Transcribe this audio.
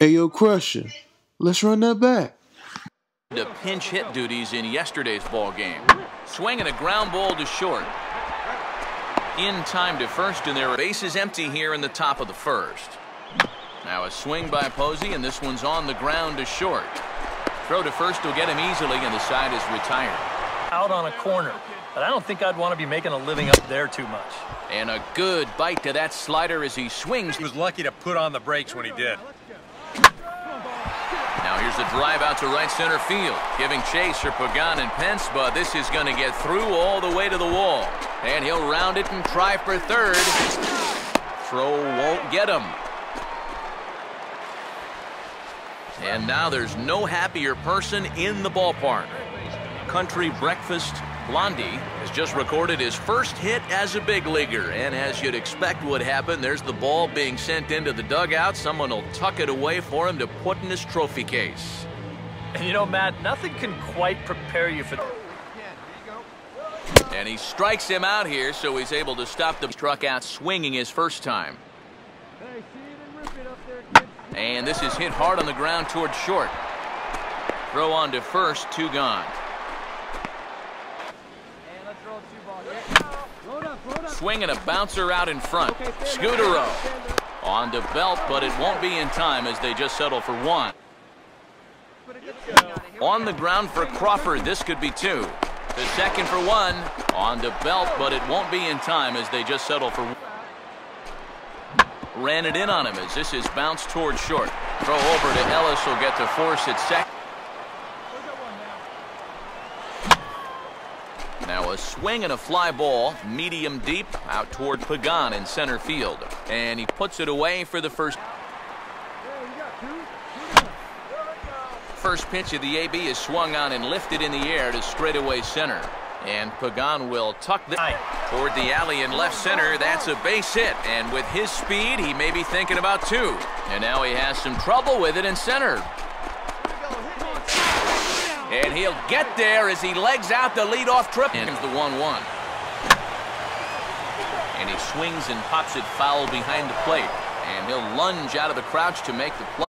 Hey, yo, Crusher, let's run that back. The pinch hit duties in yesterday's ball game. Swinging a ground ball to short. In time to first, and their base is empty here in the top of the first. Now a swing by Posey, and this one's on the ground to short. Throw to first will get him easily, and the side is retired. Out on a corner, but I don't think I'd want to be making a living up there too much. And a good bite to that slider as he swings. He was lucky to put on the brakes when he did. Now here's the drive out to right center field, giving chase for Pagan and Pence, but this is going to get through all the way to the wall. And he'll round it and try for third. Throw won't get him. And now there's no happier person in the ballpark. Country breakfast Blondie has just recorded his first hit as a big leaguer, and as you'd expect would happen, there's the ball being sent into the dugout. Someone will tuck it away for him to put in his trophy case. And you know, Matt, nothing can quite prepare you for that. And he strikes him out here, so he's able to stop the struck out swinging his first time. And this is hit hard on the ground towards short. Throw on to first, two gone. Swing and a bouncer out in front. Scudero on to belt, but it won't be in time as they just settle for one. On the ground for Crawford, this could be two. The second for one. On to belt, but it won't be in time as they just settle for one. Ran it in on him as this is bounced towards short. Throw over to Ellis, will get to force at second. Now a swing and a fly ball, medium deep, out toward Pagan in center field. And he puts it away for the first. First pitch of the AB is swung on and lifted in the air to straightaway center. And Pagan will tuck the toward the alley in left center. That's a base hit. And with his speed, he may be thinking about two. And now he has some trouble with it in center. And he'll get there as he legs out the leadoff trip. And the 1-1. And he swings and pops it foul behind the plate. And he'll lunge out of the crouch to make the play.